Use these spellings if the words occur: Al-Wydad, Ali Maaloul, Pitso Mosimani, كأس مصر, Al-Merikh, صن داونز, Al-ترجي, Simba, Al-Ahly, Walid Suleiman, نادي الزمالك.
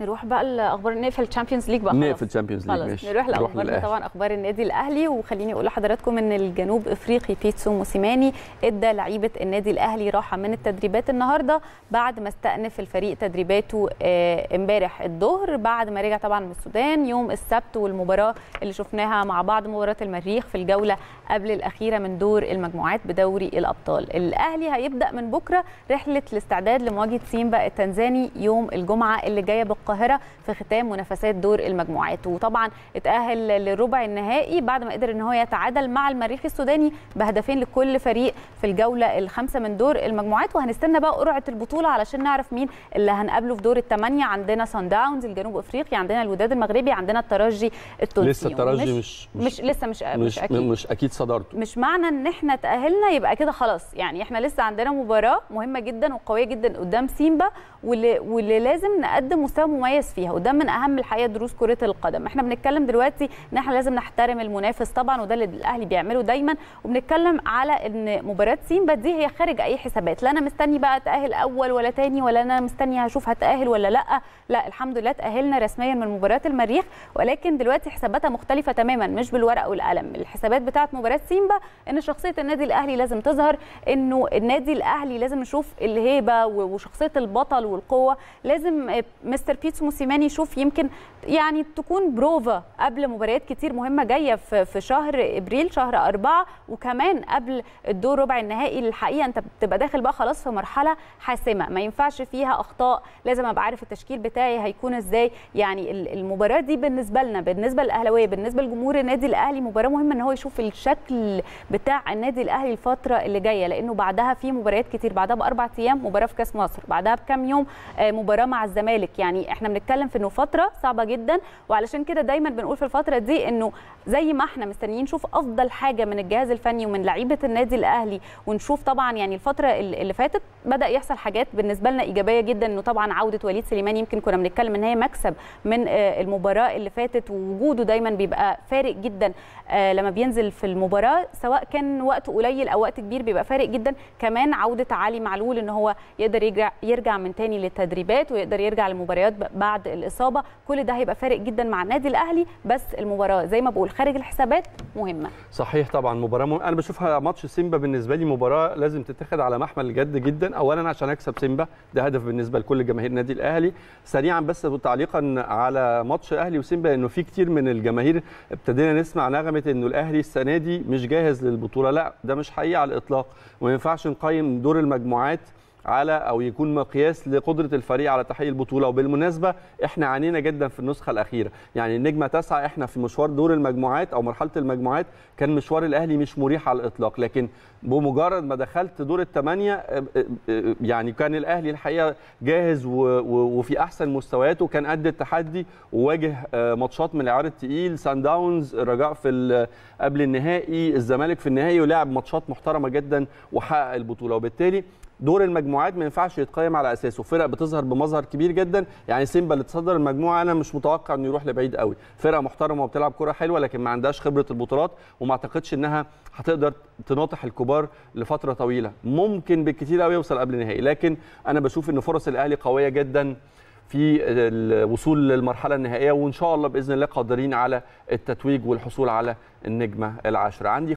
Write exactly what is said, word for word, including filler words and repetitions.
نروح بقى لاخبار، نقفل تشامبيونز ليج بقى، نقفل تشامبيونز ليج، ماشي نروح لاخبار طبعا اخبار النادي الاهلي. وخليني اقول لحضراتكم ان الجنوب افريقي بيتسو موسيماني ادى لعيبه النادي الاهلي راحه من التدريبات النهارده بعد ما استأنف الفريق تدريباته امبارح الظهر بعد ما رجع طبعا من السودان يوم السبت، والمباراه اللي شفناها مع بعض مباراه المريخ في الجوله قبل الاخيره من دور المجموعات بدوري الابطال. الاهلي هيبدا من بكره رحله الاستعداد لمواجهه سيمبا التنزاني يوم الجمعه اللي جايه القاهرة في ختام منافسات دور المجموعات. وطبعا اتأهل للربع النهائي بعد ما قدر ان هو يتعادل مع المريخ السوداني بهدفين لكل فريق في الجولة الخامسة من دور المجموعات. وهنستنى بقى قرعة البطولة علشان نعرف مين اللي هنقابله في دور الثمانية. عندنا صن داونز الجنوب افريقي، عندنا الوداد المغربي، عندنا الترجي التونسي. لسه الترجي مش مش, مش لسه مش مش, مش اكيد مش اكيد صدارته، مش معنى ان احنا اتأهلنا يبقى كده خلاص، يعني احنا لسه عندنا مباراة مهمة جدا وقوية جدا قدام سيمبا واللي, واللي لازم نقدم مستوى مميز فيها، وده من اهم الحقيقه دروس كره القدم. احنا بنتكلم دلوقتي ان احنا لازم نحترم المنافس طبعا، وده اللي الاهلي بيعمله دايما، وبنتكلم على ان مباراه سيمبا دي هي خارج اي حسابات، لا انا مستني بقى اتاهل اول ولا ثاني ولا انا مستني هشوف هتاهل ولا لا، لا الحمد لله اتاهلنا رسميا من مباراه المريخ، ولكن دلوقتي حساباتها مختلفه تماما، مش بالورق والقلم. الحسابات بتاعه مباراه سيمبا ان شخصيه النادي الاهلي لازم تظهر، انه النادي الاهلي لازم نشوف الهيبه وشخصيه البطل والقوه. لازم مستر بيتسو موسيماني يشوف يمكن يعني تكون بروفا قبل مباريات كتير مهمه جايه في شهر ابريل شهر اربعه، وكمان قبل الدور ربع النهائي. الحقيقه انت بتبقى داخل بقى خلاص في مرحله حاسمه ما ينفعش فيها اخطاء، لازم ابقى عارف التشكيل بتاعي هيكون ازاي. يعني المباراه دي بالنسبه لنا، بالنسبه للاهلاويه، بالنسبه لجمهور النادي الاهلي، مباراه مهمه ان هو يشوف الشكل بتاع النادي الاهلي الفتره اللي جايه، لانه بعدها في مباريات كتير، بعدها باربع ايام مباراه في كاس مصر، بعدها بكام يوم مباراه مع الزمالك. يعني احنا بنتكلم في انه فتره صعبه جدا، وعلشان كده دايما بنقول في الفتره دي انه زي ما احنا مستنيين نشوف افضل حاجه من الجهاز الفني ومن لعيبه النادي الاهلي، ونشوف طبعا يعني الفتره اللي فاتت بدا يحصل حاجات بالنسبه لنا ايجابيه جدا، انه طبعا عوده وليد سليمان يمكن كنا بنتكلم ان هي مكسب من المباراه اللي فاتت، ووجوده دايما بيبقى فارق جدا لما بينزل في المباراه سواء كان وقت قليل او وقت كبير بيبقى فارق جدا. كمان عوده علي معلول ان هو يقدر يرجع يرجع من تاني للتدريبات ويقدر يرجع للمباريات بعد الاصابه، كل ده هيبقى فارق جدا مع النادي الاهلي. بس المباراه زي ما بقول خارج الحسابات مهمه. صحيح طبعا مباراه مهم. انا بشوفها ماتش سيمبا بالنسبه لي مباراه لازم تتاخد على محمل الجد جدا، اولا عشان اكسب سيمبا، ده هدف بالنسبه لكل جماهير النادي الاهلي. سريعا بس تعليقا على ماتش اهلي وسيمبا، انه في كتير من الجماهير ابتدينا نسمع نغمه انه الاهلي السنه دي مش جاهز للبطوله، لا ده مش حقيقي على الاطلاق، وما ينفعش نقيم دور المجموعات على او يكون مقياس لقدره الفريق على تحقيق البطوله. وبالمناسبه احنا عانينا جدا في النسخه الاخيره، يعني النجمه تسعه احنا في مشوار دور المجموعات او مرحله المجموعات كان مشوار الاهلي مش مريح على الاطلاق، لكن بمجرد ما دخلت دور الثمانيه يعني كان الاهلي الحقيقه جاهز وفي احسن مستوياته، كان قد التحدي وواجه ماتشات من العيار الثقيل، سان داونز، الرجاء في قبل النهائي، الزمالك في النهائي، ولعب ماتشات محترمه جدا وحقق البطوله. وبالتالي دور المجموعات ما ينفعش يتقيم على اساسه، فرق بتظهر بمظهر كبير جدا، يعني سيمبا اللي تصدر المجموعه انا مش متوقع انه يروح لبعيد قوي، فرقه محترمه وبتلعب كره حلوه لكن ما عندهاش خبره البطولات، وما اعتقدش انها هتقدر تناطح الكبار لفتره طويله، ممكن بالكثير قوي يوصل قبل النهائي، لكن انا بشوف ان فرص الاهلي قويه جدا في الوصول للمرحله النهائيه، وان شاء الله باذن الله قادرين على التتويج والحصول على النجمه العاشره. عندي